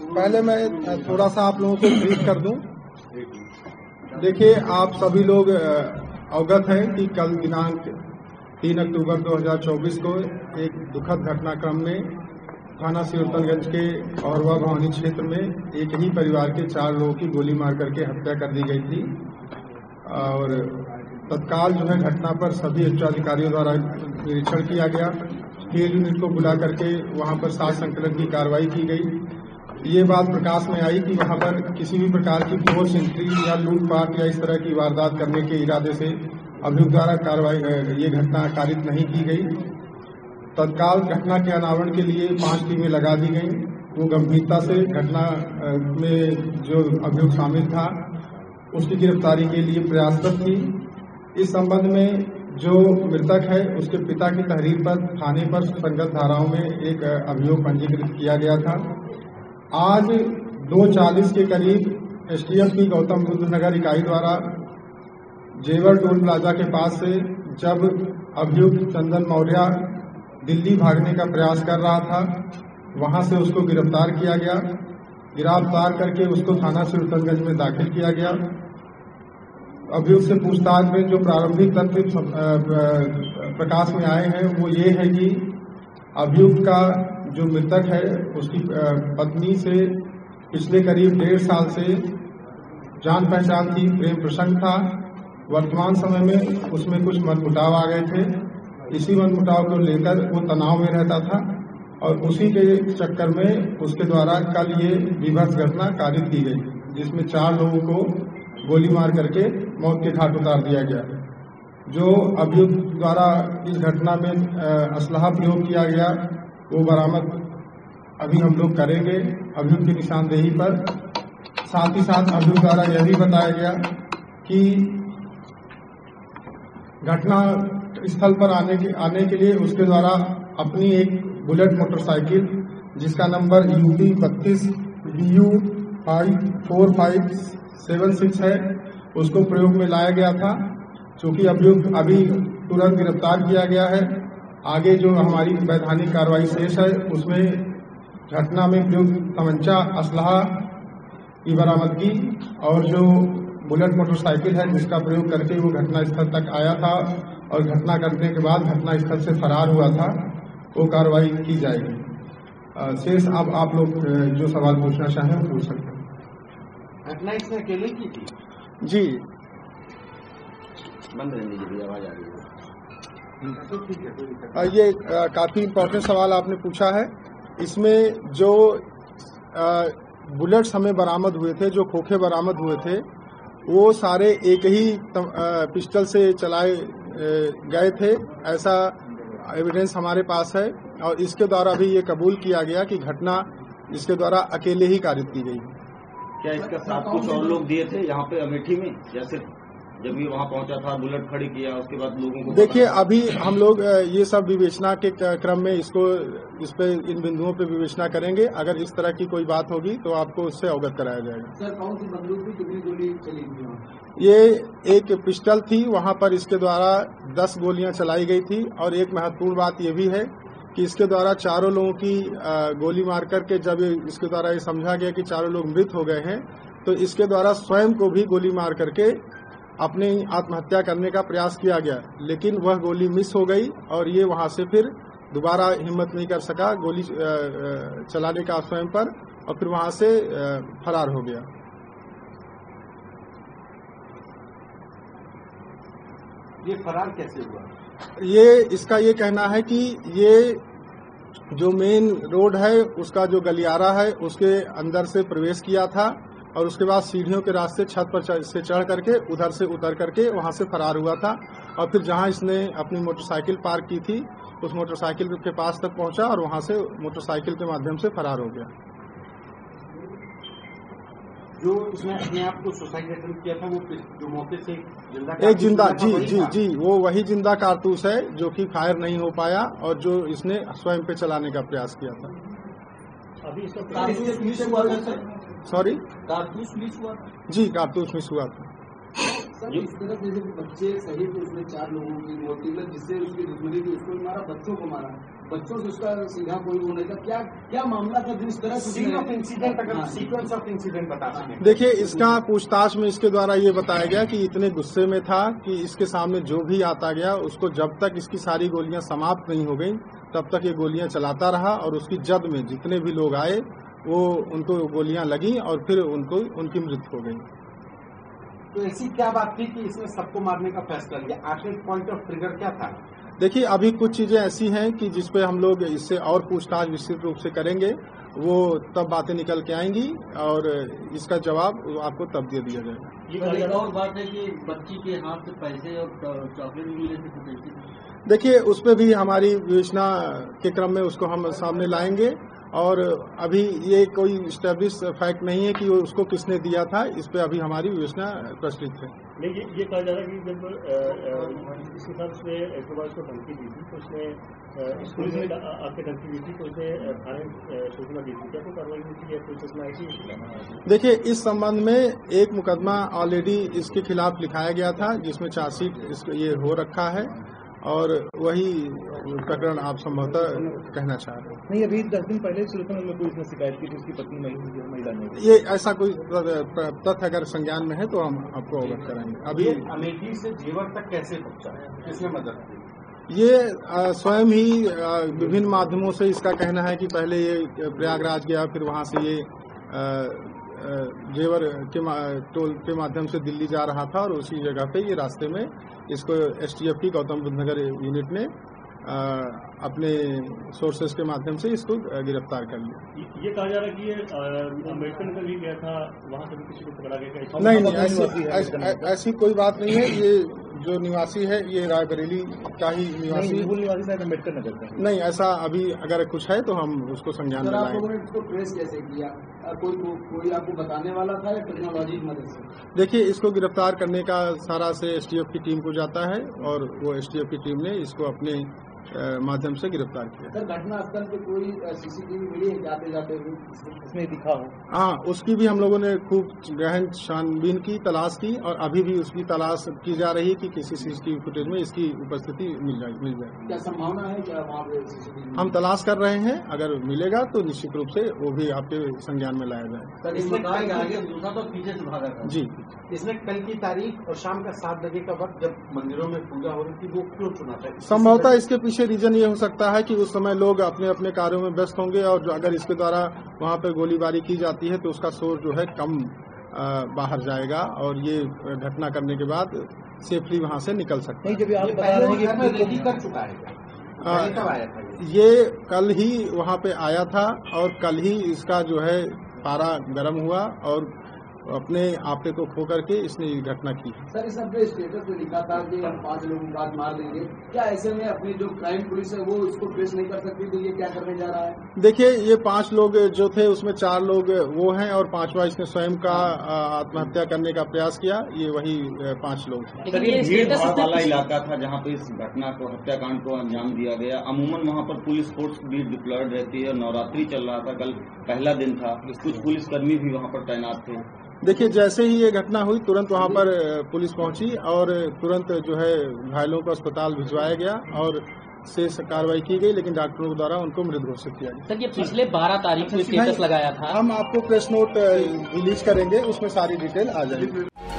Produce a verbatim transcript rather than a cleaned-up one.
पहले मैं थोड़ा सा आप लोगों को ब्रीफ कर दूं। देखिए, आप सभी लोग अवगत हैं कि कल दिनांक तीन अक्टूबर दो हज़ार चौबीस को एक दुखद घटनाक्रम में थाना सिरोतलगंज के औरवा भवानी क्षेत्र में एक ही परिवार के चार लोगों की गोली मार करके हत्या कर दी गई थी और तत्काल जो है घटना पर सभी उच्चाधिकारियों द्वारा निरीक्षण किया गया। फील्ड यूनिट को बुला करके वहां पर सात संकलन की कार्रवाई की गई। ये बात प्रकाश में आई कि वहां पर किसी भी प्रकार की फोर्स एंट्री या लूटपाट या इस तरह की वारदात करने के इरादे से अभियुक्त द्वारा कार्रवाई ये घटना कारित नहीं की गई। तत्काल घटना के अनावरण के लिए पांच टीमें लगा दी गई। वो गंभीरता से घटना में जो अभियुक्त शामिल था उसकी गिरफ्तारी के लिए प्रयासरत थी। इस संबंध में जो मृतक है उसके पिता की तहरीर पर थाने पर संगत धाराओं में एक अभियोग पंजीकृत किया गया था। आज दो चालीस के करीब एसटीएफ की गौतम बुद्ध नगर इकाई द्वारा जेवर टोल प्लाजा के पास से जब अभियुक्त चंदन मौर्या दिल्ली भागने का प्रयास कर रहा था, वहां से उसको गिरफ्तार किया गया। गिरफ्तार करके उसको थाना सुरतगंज में दाखिल किया गया। अभियुक्त से पूछताछ में जो प्रारंभिक तथ्य प्रकाश में आए हैं वो ये है कि अभियुक्त का जो मृतक है उसकी पत्नी से पिछले करीब डेढ़ साल से जान पहचान थी, प्रेम प्रसंग था। वर्तमान समय में उसमें कुछ मनमुटाव आ गए थे। इसी मनमुटाव को लेकर वो तनाव में रहता था और उसी के चक्कर में उसके द्वारा कल ये विभत्स घटना कारित की गई जिसमें चार लोगों को गोली मार करके मौत के घाट उतार दिया गया। जो अभियुक्त द्वारा इस घटना में असलहा प्रयोग किया गया वो बरामद अभी हम लोग करेंगे अभियुक्त की निशानदेही पर। साथ ही साथ अभियुक्त द्वारा यह भी बताया गया कि घटना स्थल पर आने के आने के लिए उसके द्वारा अपनी एक बुलेट मोटरसाइकिल जिसका नंबर यूबी बत्तीस B U five four five seven six है उसको प्रयोग में लाया गया था। चूँकि अभियुक्त अभी तुरंत गिरफ्तार किया गया है, आगे जो हमारी वैधानिक कार्रवाई शेष है उसमें घटना में प्रयुक्त तमंचा, असलहा की बरामदगी और जो बुलेट मोटरसाइकिल है जिसका प्रयोग करके वो घटना स्थल तक आया था और घटना करने के बाद घटना स्थल से फरार हुआ था, वो कार्रवाई की जाएगी। शेष अब आप लोग जो सवाल पूछना चाहें वो पूछ सकते हैं। घटना इसने अकेले की थी जी। बंद रहने के लिए आवाज आ रही है तो ठीक है, तो ये आ, काफी इम्पोर्टेंट सवाल आपने पूछा है। इसमें जो आ, बुलेट्स हमें बरामद हुए थे, जो खोखे बरामद हुए थे, वो सारे एक ही पिस्टल से चलाए गए थे, ऐसा एविडेंस हमारे पास है और इसके द्वारा भी ये कबूल किया गया कि घटना इसके द्वारा अकेले ही कारित की गई। क्या इसका साथ कुछ और लोग दिए थे यहाँ पे अमेठी में, जैसे जब ये वहाँ पहुँचा था बुलेट खड़ी किया उसके बाद लोगों को? देखिए, अभी हम लोग ये सब विवेचना के क्रम में इसको इस पे इन बिंदुओं पे विवेचना करेंगे। अगर इस तरह की कोई बात होगी तो आपको उससे अवगत कराया जाएगा। सर, कौन सी बंदूक थी, कितनी गोली चली थी? ये एक पिस्टल थी, वहाँ पर इसके द्वारा दस गोलियाँ चलाई गई थी और एक महत्वपूर्ण बात ये भी है कि इसके द्वारा चारों लोगों की गोली मार करके जब इसके द्वारा ये समझा गया कि चारों लोग मृत हो गए हैं तो इसके द्वारा स्वयं को भी गोली मार करके अपने आत्महत्या करने का प्रयास किया गया, लेकिन वह गोली मिस हो गई और ये वहां से फिर दोबारा हिम्मत नहीं कर सका गोली चलाने का स्वयं पर और फिर वहां से फरार हो गया। ये फरार कैसे हुआ? ये इसका ये कहना है कि ये जो मेन रोड है उसका जो गलियारा है उसके अंदर से प्रवेश किया था और उसके बाद सीढ़ियों के रास्ते छत पर से चढ़ करके उधर से उतर करके वहां से फरार हुआ था और फिर जहां इसने अपनी मोटरसाइकिल पार्क की थी उस मोटरसाइकिल के पास तक पहुंचा और वहां से मोटरसाइकिल के माध्यम से फरार हो गया। जो इसने अपने आप को सुसाइड अटेम्प्ट किया था वो जो मौके से जिंदा एक जिंदा जी जी जी वो वही जिंदा कारतूस है जो कि फायर नहीं हो पाया और जो इसने स्वयं पे चलाने का प्रयास किया था। अभी सॉरी कारतूस मिस हुआ जी, कारतूस मिस हुआ था। सर, इस तरह जैसे बच्चे सहित उसने चार लोगों की मौत की, जिससे उसकी दुश्मनी थी उसको मारा, बच्चों को मारा, बच्चों से उसका सीधा कोई वो नहीं था। क्या क्या मामला था जिस तरह सीक्वेंस ऑफ इंसिडेंट बता सकें? देखिए, इसका पूछताछ में इसके द्वारा ये बताया गया कि इतने गुस्से में था कि इसके सामने जो भी आता गया उसको जब तक इसकी सारी गोलियां समाप्त नहीं हो गई तब तक ये गोलियां चलाता रहा और उसकी जद में जितने भी लोग आए वो उनको गोलियां लगी और फिर उनको उनकी मृत्यु हो गई। तो ऐसी क्या बात थी कि इसने सबको मारने का फैसला लिया? आखिर पॉइंट ऑफ ट्रिगर क्या था? देखिए, अभी कुछ चीजें ऐसी हैं कि जिसपे हम लोग इससे और पूछताछ विस्तृत रूप से करेंगे, वो तब बातें निकल के आएंगी और इसका जवाब आपको तब दे दिया जाएगा। ये और बात है कि बच्ची के हाथ से पैसे और चॉकलेट मिले थे। देखिए, उस पर भी हमारी योजना के क्रम में उसको हम सामने लाएंगे और अभी ये कोई एस्टेब्लिश फैक्ट नहीं है कि उसको किसने दिया था, इस पर अभी हमारी योजना प्रचलित है। लेकिन ये कहा जा रहा है कि जब इस हिसाब से एक बार उसको धमकी दी थी तो उसने स्कूल में आके धमकी दी थी तो उसने थाने सूचना दी थी, क्या कोई कार्रवाई हुई थी या कोई सूचना आई थी? देखिए, इस संबंध में एक मुकदमा ऑलरेडी इसके खिलाफ लिखाया गया था जिसमें चार्जशीट ये हो रखा है और वही प्रकरण आप संभवतः कहना चाह रहे हो। नहीं, अभी दस दिन पहले में कोई इसमें शिकायत की थी, उसकी पत्नी महिला ने। ये ऐसा कोई तथ्य अगर संज्ञान में है तो हम आपको अवगत कराएंगे। अभी अमेठी से जेवर तक कैसे पहुंचा, किसने मदद की? ये स्वयं ही विभिन्न माध्यमों से इसका कहना है कि पहले ये प्रयागराज गया, फिर वहाँ से ये जेवर के टोल के माध्यम से दिल्ली जा रहा था और उसी जगह पे ये रास्ते में इसको एसटीएफ की गौतम बुद्ध नगर यूनिट ने आ, अपने सोर्सेस के माध्यम से इसको गिरफ्तार कर लिया। ये कहा जा रहा है कि ये अमेरिकन का भी गया था, वहाँ से भी किसी को पकड़ा गया? नहीं, नहीं, ऐसी ऐसी कोई बात नहीं है। ये जो निवासी है ये राय बरेली का ही निवासी अम्बेडकर नगर का नहीं, ऐसा अभी अगर कुछ है तो हम उसको संज्ञान में लाएंगे। इसको ट्रेस कैसे किया? कोई कोई आपको बताने वाला था या टेक्नोलॉजी की मदद से? देखिए, इसको गिरफ्तार करने का सारा से एसटीएफ की टीम को जाता है और वो एसटीएफ की टीम ने इसको अपने माध्यम से गिरफ्तार किया। सर, घटना स्थल पे कोई सीसीटीवी मिली है जाते जाते इसमें दिखा हो? हाँ, उसकी भी हम लोगों ने खूब गहन छानबीन की, तलाश की और अभी भी उसकी तलाश की जा रही है कि किसी सीसीटीवी फुटेज में इसकी उपस्थिति मिल जाए मिल जाए क्या संभावना है? क्या वहाँ पे सीसीटीवी हम तलाश कर रहे हैं, अगर मिलेगा तो निश्चित रूप से वो भी आपके संज्ञान में लाया जाए। सर, इसमें पीछे से भागा था जी। इसमें कल की तारीख और शाम का सात बजे का वक्त जब मंदिरों में पूजा हो रही थी वो क्यों चुना था? संभवतः इसके रीजन ये हो सकता है कि उस समय लोग अपने अपने कार्यों में व्यस्त होंगे और अगर इसके द्वारा वहाँ पे गोलीबारी की जाती है तो उसका शोर जो है कम बाहर जाएगा और ये घटना करने के बाद सेफली वहाँ से निकल सकते हैं। जब आप बता रहे हैं कर चुका है, ये कल ही वहाँ पे आया था और कल ही इसका जो है पारा गर्म हुआ और अपने आपे को खो करके इसने ये घटना की। सर, इस अपने स्टेटस पे लिखा था कि हम पांच लोगों को मार देंगे, क्या ऐसे में अपनी जो क्राइम पुलिस है वो इसको ट्रेस नहीं कर सकती तो ये क्या करने जा रहा है? देखिए, ये पांच लोग जो थे उसमें चार लोग वो हैं और पांचवा इसने स्वयं का आत्महत्या करने का प्रयास किया, ये वही पांच लोग। भीड़ वाला इलाका था जहाँ पे इस घटना को हत्याकांड को अंजाम दिया गया। अमूमन वहाँ पर पुलिस फोर्स भी डिप्लॉयड रहती है, नवरात्रि चल रहा था, कल पहला दिन था, कुछ पुलिसकर्मी भी वहाँ पर तैनात थे। देखिए, जैसे ही ये घटना हुई तुरंत वहाँ पर पुलिस पहुंची और तुरंत जो है घायलों को अस्पताल भिजवाया गया और शेष कार्रवाई की गई, लेकिन डॉक्टरों द्वारा उनको मृत घोषित किया गया। सर, ये पिछले बारह तारीख को स्टेटस लगाया था। हम आपको प्रेस नोट रिलीज करेंगे, उसमें सारी डिटेल आ जाएगी।